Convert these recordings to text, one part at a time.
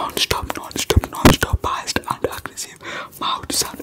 non-stop, biased and aggressive mouth sound.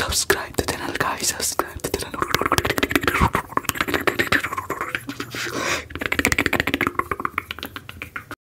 Subscribe to the channel, guys.